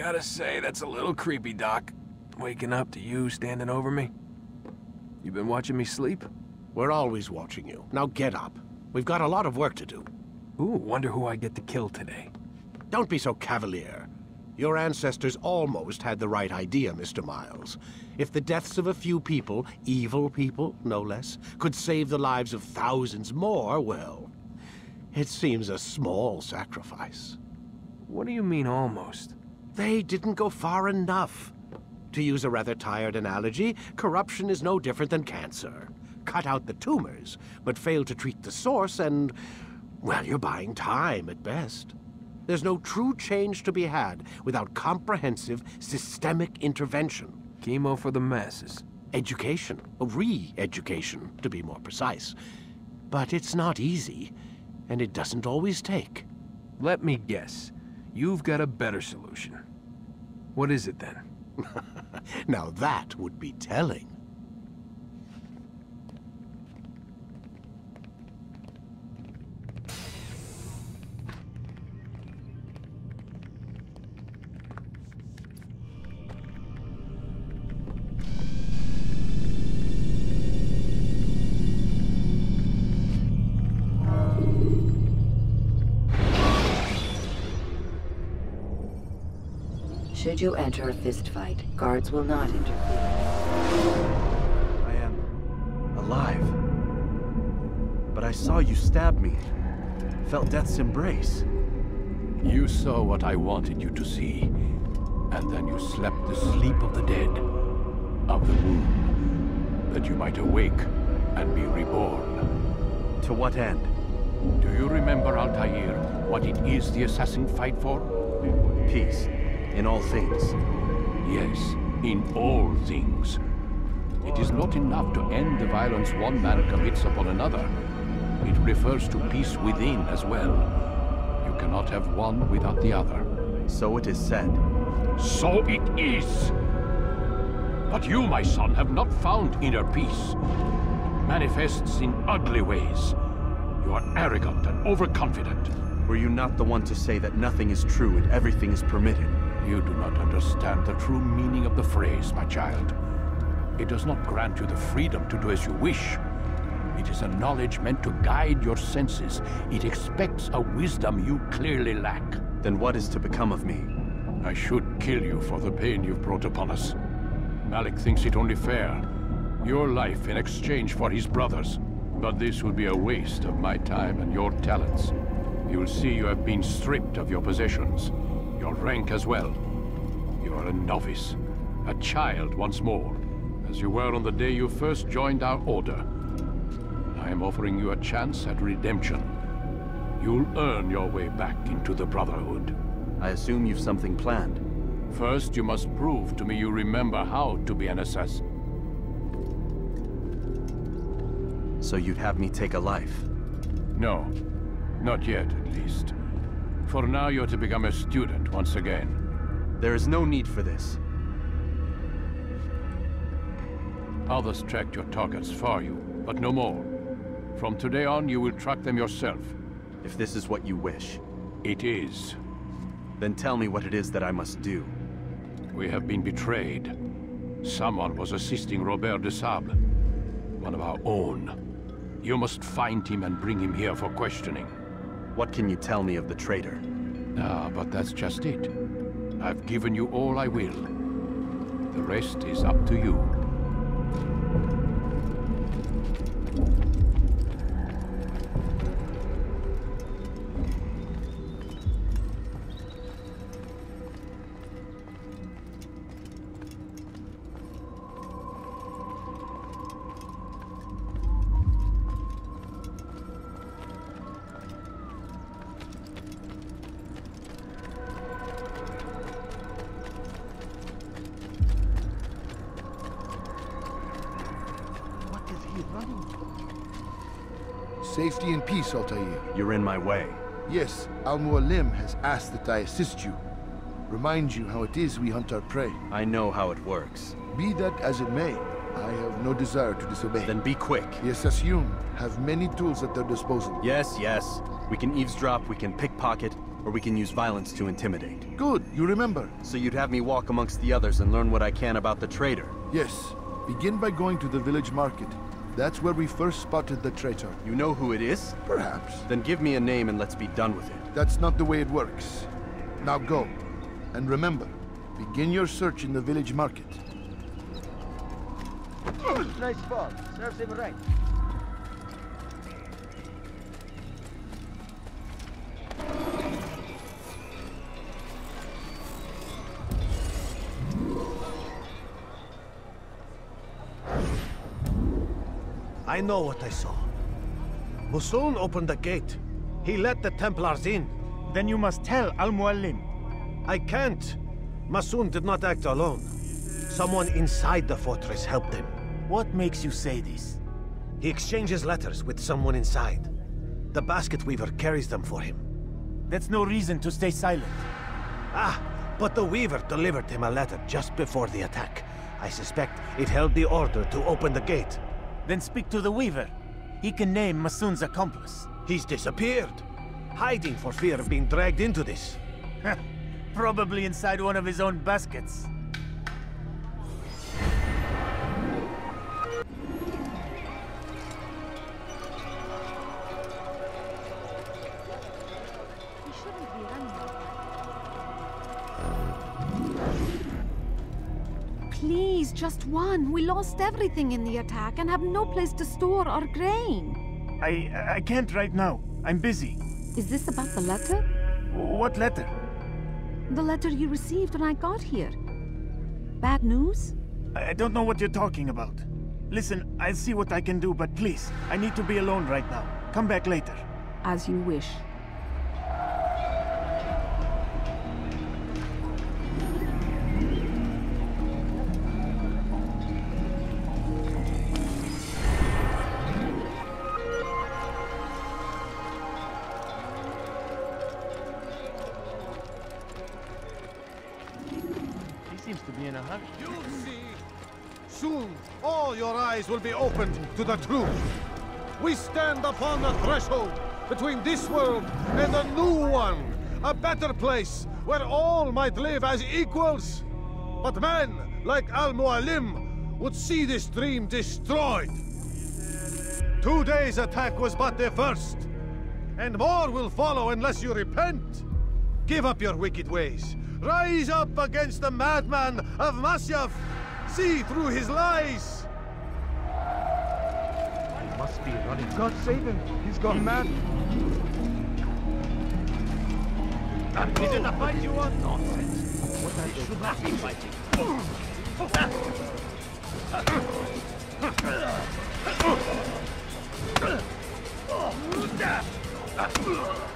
Gotta say, that's a little creepy, Doc. Waking up to you standing over me. You been watching me sleep? We're always watching you. Now get up. We've got a lot of work to do. Ooh, wonder who I get to kill today. Don't be so cavalier. Your ancestors almost had the right idea, Mr. Miles. If the deaths of a few people, evil people, no less, could save the lives of thousands more, well, it seems a small sacrifice. What do you mean, almost? They didn't go far enough. To use a rather tired analogy, corruption is no different than cancer. Cut out the tumors, but fail to treat the source and, well, you're buying time at best. There's no true change to be had without comprehensive, systemic intervention. Chemo for the masses. Education, re-education, to be more precise. But it's not easy, and it doesn't always take. Let me guess. You've got a better solution. What is it, then? Now that would be telling. Should you enter a fistfight, guards will not interfere. I am alive. But I saw you stab me. Felt death's embrace. You saw what I wanted you to see. And then you slept the sleep of the dead. Of the womb. That you might awake and be reborn. To what end? Do you remember, Altair, what it is the assassin fight for? Peace. In all things. Yes, in all things. It is not enough to end the violence one man commits upon another. It refers to peace within as well. You cannot have one without the other. So it is said. So it is! But you, my son, have not found inner peace. It manifests in ugly ways. You are arrogant and overconfident. Were you not the one to say that nothing is true and everything is permitted? You do not understand the true meaning of the phrase, my child. It does not grant you the freedom to do as you wish. It is a knowledge meant to guide your senses. It expects a wisdom you clearly lack. Then what is to become of me? I should kill you for the pain you've brought upon us. Malik thinks it only fair. Your life in exchange for his brother's. But this would be a waste of my time and your talents. You'll see you have been stripped of your possessions. Your rank as well. You are a novice, a child once more, as you were on the day you first joined our order. I am offering you a chance at redemption. You'll earn your way back into the Brotherhood. I assume you've something planned. First, you must prove to me you remember how to be an assassin. So you'd have me take a life? No, not yet at least. For now, you're to become a student once again. There is no need for this. Others tracked your targets for you, but no more. From today on, you will track them yourself. If this is what you wish. It is. Then tell me what it is that I must do. We have been betrayed. Someone was assisting Robert de Sable, one of our own. You must find him and bring him here for questioning. What can you tell me of the traitor? Ah, but that's just it. I've given you all I will. The rest is up to you. Safety and peace, Altair. You're in my way. Yes, Al Mualim has asked that I assist you. Remind you how it is we hunt our prey. I know how it works. Be that as it may, I have no desire to disobey. Then be quick. The Assassins have many tools at their disposal. Yes, yes. We can eavesdrop, we can pickpocket. or we can use violence to intimidate. Good, you remember. So you'd have me walk amongst the others and learn what I can about the traitor? Yes. Begin by going to the village market. That's where we first spotted the traitor. You know who it is? Perhaps. Then give me a name and let's be done with it. That's not the way it works. Now go. And remember, begin your search in the village market. Nice ball. Serves him right. I know what I saw. Masun opened the gate. He let the Templars in. Then you must tell Al Mualim. I can't. Masun did not act alone. Someone inside the fortress helped him. What makes you say this? He exchanges letters with someone inside. The basket weaver carries them for him. That's no reason to stay silent. Ah, but the weaver delivered him a letter just before the attack. I suspect it held the order to open the gate. Then speak to the weaver. He can name Masun's accomplice. He's disappeared, hiding for fear of being dragged into this. Probably inside one of his own baskets. Please, just one. We lost everything in the attack and have no place to store our grain. I can't right now. I'm busy. Is this about the letter? What letter? The letter you received when I got here. Bad news? I don't know what you're talking about. Listen, I'll see what I can do, but please, I need to be alone right now. Come back later. As you wish. You'll see. Soon, all your eyes will be opened to the truth. We stand upon the threshold between this world and the new one, a better place where all might live as equals. But men like Al Mualim would see this dream destroyed. 2 days' attack was but the first, and more will follow unless you repent. Give up your wicked ways. Rise up against the madman of Masyaf! See through his lies! He must be running. God save him! He's gone mad! We did not fight you on nonsense! What I should not be fighting!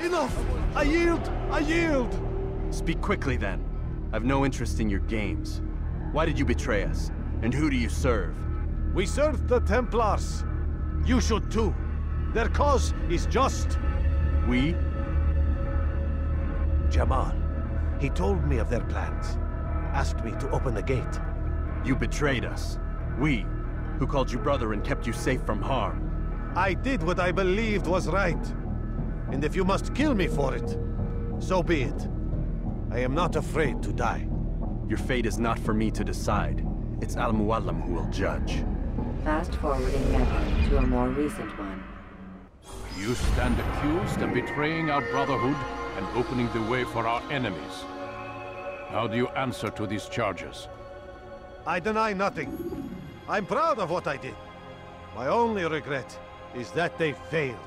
Enough! I yield! I yield! Speak quickly, then. I've no interest in your games. Why did you betray us? And who do you serve? We serve the Templars. You should too. Their cause is just. We? Jamal. He told me of their plans. Asked me to open the gate. You betrayed us. We, who called you brother and kept you safe from harm. I did what I believed was right. And if you must kill me for it, so be it. I am not afraid to die. Your fate is not for me to decide. It's Al Mualim who will judge. Fast-forwarding now to a more recent one. You stand accused of betraying our brotherhood and opening the way for our enemies. How do you answer to these charges? I deny nothing. I'm proud of what I did. My only regret is that they failed.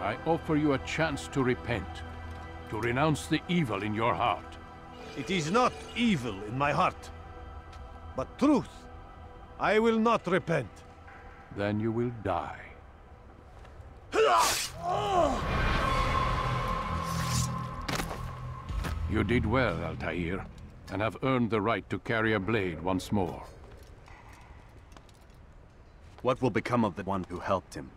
I offer you a chance to repent. To renounce the evil in your heart. It is not evil in my heart, but truth. I will not repent. Then you will die. You did well, Altair, and have earned the right to carry a blade once more. What will become of the one who helped him?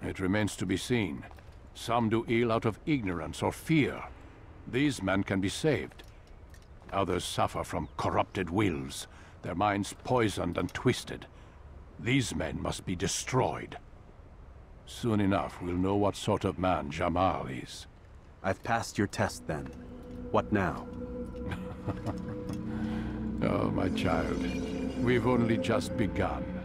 It remains to be seen. Some do ill out of ignorance or fear. These men can be saved. Others suffer from corrupted wills, their minds poisoned and twisted. These men must be destroyed. Soon enough, we'll know what sort of man Jamal is. I've passed your test then. What now? Oh, my child. We've only just begun.